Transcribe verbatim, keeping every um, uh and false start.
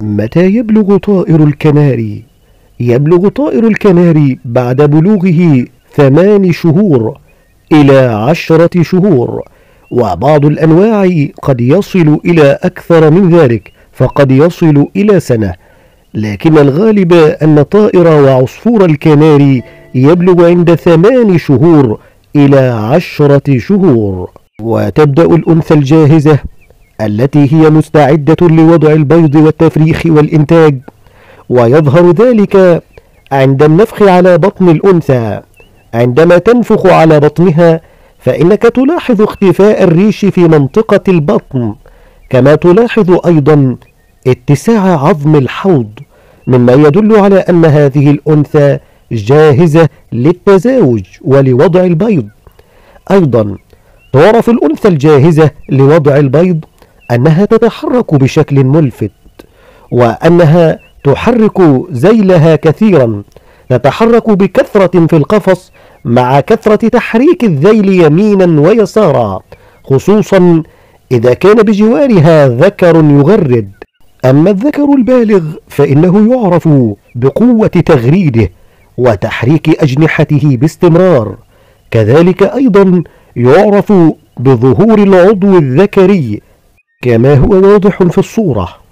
متى يبلغ طائر الكناري؟ يبلغ طائر الكناري بعد بلوغه ثمان شهور إلى عشرة شهور، وبعض الأنواع قد يصل إلى أكثر من ذلك، فقد يصل إلى سنة، لكن الغالب أن طائر وعصفور الكناري يبلغ عند ثمان شهور إلى عشرة شهور. وتبدأ الأنثى الجاهزة التي هي مستعدة لوضع البيض والتفريخ والإنتاج، ويظهر ذلك عند النفخ على بطن الأنثى. عندما تنفخ على بطنها فإنك تلاحظ اختفاء الريش في منطقة البطن، كما تلاحظ أيضا اتساع عظم الحوض، مما يدل على أن هذه الأنثى جاهزة للتزاوج ولوضع البيض. أيضا تعرف الأنثى الجاهزة لوضع البيض أنها تتحرك بشكل ملفت، وأنها تحرك ذيلها كثيرا، تتحرك بكثرة في القفص مع كثرة تحريك الذيل يمينا ويسارا، خصوصا إذا كان بجوارها ذكر يغرد. أما الذكر البالغ فإنه يعرف بقوة تغريده وتحريك أجنحته باستمرار، كذلك أيضا يعرف بظهور العضو الذكري كما هو واضح في الصورة.